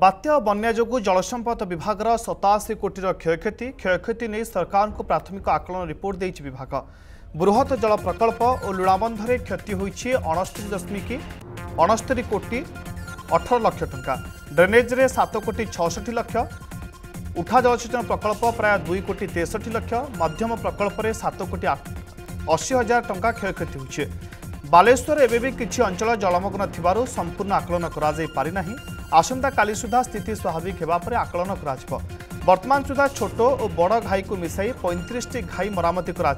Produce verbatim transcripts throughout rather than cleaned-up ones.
बात्या और बन्या जोगु जलसंपद विभाग सताशी कोटी क्षयक्षति क्षयक्षति नहीं सरकार को प्राथमिक आकलन रिपोर्ट देछि विभाग। बृहत जल प्रकल्प और लुणाबंधे क्षति होइछि अणस्तरी दशमिक अणस्तरी कोटी अठारह लाख टंका, ड्रेनेज्रे सात कोटी छठी लाख, उठा जलसेचन प्रकल्प प्राय दुई कोटी तेसठी लाख, मध्यम प्रकल्प में सात कोटी अशी हजार टंका क्षयक्षति होइछि। बालेश्वर एवं किसी अंचल जलमग्न थिबारु संपूर्ण आकलन करा आसंता काली सुधा स्थिति स्वाभाविक होगापर आकलन करा। वर्तमान सुधा छोट और बड़ घाई को मिसाई पैंतीस घाई मरामती करा,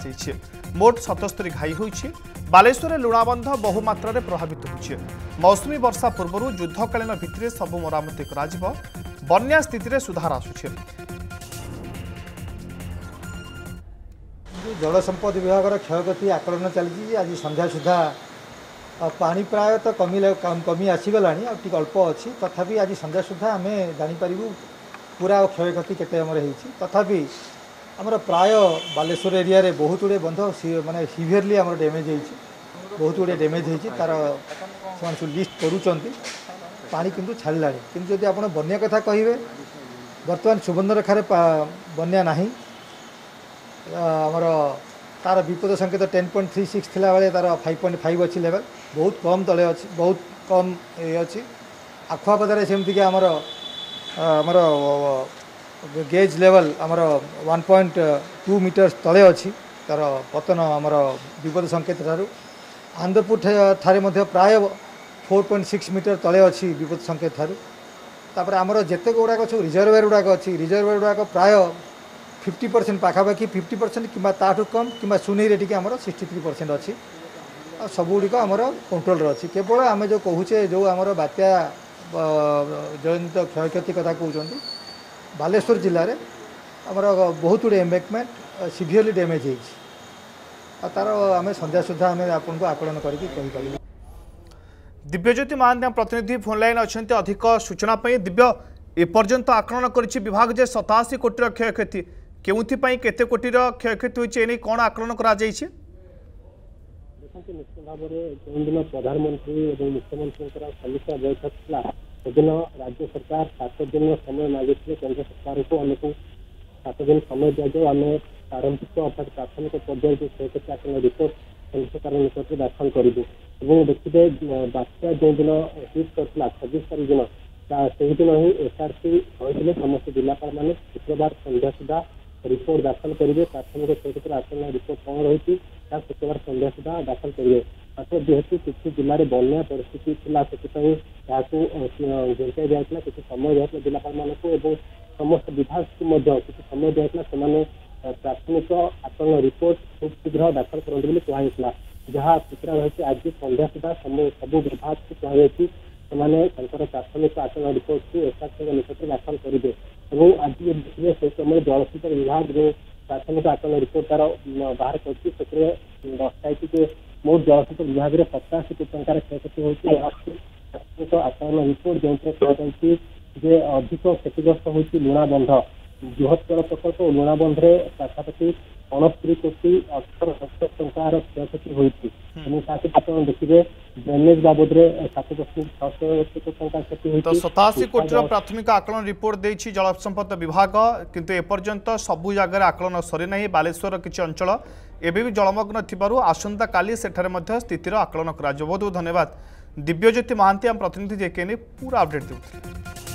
मोट सतस्तरी घाई होइछि। बालेश्वर लुणाबंध बहुमात्रा रे प्रभावित होइछि। मौसुमी वर्षा पूर्व युद्धकालीन भित्तिरे सबु मरामती करा। बन्या स्थिति रे सुधार आसुछि। जल संपद विभाग क्षयक्षति आकलन चलती आज संध्या सुधा पानी प्राय तो कमी कमी आसीगला अल्प अच्छी तथापि आज संध्या सुधा आम जापरू पूरा क्षयक्षति केमर तथापि आमर प्राय बालेश्वर एरिया रे बहुत गुड़े बंध माने सिवियरली आम डैमेज होती बहुत गुड़े डैमेज होती तार से लिस्ट करा कि छाड़ा कि जब आप बन्या कथा कहे बर्तमान सुवर्णरेखार बन्या ना आमर तार विपद संकेत टेन पॉइंट थ्री सिक्स थी बेले तार फाइव पॉइंट फाइव अच्छी लेवल बहुत कम तले अच्छी बहुत कम ये अच्छी आखुआपदार सेमती आमर आमर गेज लेवल आमर वन पॉइंट टू मीटर तले अच्छी तार पतन आमर विपद संकेत ठार आनंदपुर ठारे प्राय फोर पॉइंट सिक्स मीटर तले अच्छी विपद संकेत ठार तापर आमर जेते गुड़ाक सब रिजर्वेयर गुड़ाक अच्छी रिजर्वेयर गुड़ाक प्राय फिफ्टी परसेंट पाखापाखि फिफ्टी परसेंट कि कम कि सुनईरे टी आम सिक्सटी थ्री परसेंट अच्छी सबुगुड़िक आमर कंट्रोल अच्छी। केवल आम जो कहचे जो आमर बात्या जनित क्षयक्षति कथा कहते बालेश्वर जिले आमर बहुत गुड़े एम्बैंकमेंट सीवियरली डैमेज हो तार आम संध्या सुधा आम आपको आकलन कर। दिव्यज्योति महांत प्रतिनिधि फोन लाइन अच्छा अधिक सूचनापी दिव्य एपर्यंत आकलन कर विभाग जे सताशी कोटी क्षयक्षति केउथिपई केते कोटी क्षयक्षति होइछे एने कोन आकलन करा जाइछे। देखंतु निश्चित भाव में जो प्रधानमंत्री एवं मुख्यमंत्री समीक्षा बैठक थी सेदिन राज्य सरकार सात दिन समय मांगी केन्द्र सरकार को अनेक सात दिन समय दिजाऊ आम प्रारंभिक अर्थात प्राथमिक पर्याय जो क्षयक्षति आकलन रिपोर्ट केन्द्र सरकार निकट में दाखल करूँ। देखिए बात्या जो दिन हिट करता छब्बीस तारीख दिन से ही एसआरसी कहते समस्त जिलापाल मैंने शुक्रवार संध्या सुधा रिपोर्ट दाखल करेंगे प्राथमिक क्षेत्र आकलन रिपोर्ट कौन रही शुक्रवार संध्या सुधा दाखल करेंगे। अर्थात जेहेतु किसी जिले बन्या परिस्थिति से घंटाई दिया किसी समय दिया जिलापाल मानक समस्त विभाग को समय दिया से प्राथमिक आकलन रिपोर्ट खूब शीघ्र दाखल करते कहला जहाँ सूचना रही आज संध्या सुधा सबू विभाग को कह से प्राथमिक आकलन रिपोर्ट को एसआरसी निकट में दाखल करेंगे। और आज देखिए से समय जलसेचन विभाग जो प्राथमिक आकलन रिपोर्ट तार बाहर करती दर्शाई कि मोट जलसेचन विभाग में पचास कोटी टंका क्षयक्षति होती प्राथमिक आकलन रिपोर्ट जो कहते हैं अधिक क्षतिग्रस्त होती लुणाबंध बृहत जल प्रकल्प और लुणाबंधे पाखापाखि अणस्तरी कोटी अठर लक्ष टंकार क्षयक्षति होती। देखिए ड्रेनेज बाबद सात दशमिक छह टंका क्षति होती। सतासी कोटी प्राथमिक आकलन रिपोर्ट देछि जल संपद विभाग किंतु एपर्यंत सबु जगह आकलन सरी नहीं। बालेश्वर किसी अंचल एबे भी जलमग्न थिबारु आसंता काली सेठारे मध्य स्थितिर आकलन करा। बहुत बहुत धन्यवाद दिव्यज्योति महांती आम प्रतिनिधि जेकेने पूरा अपडेट देउथिले।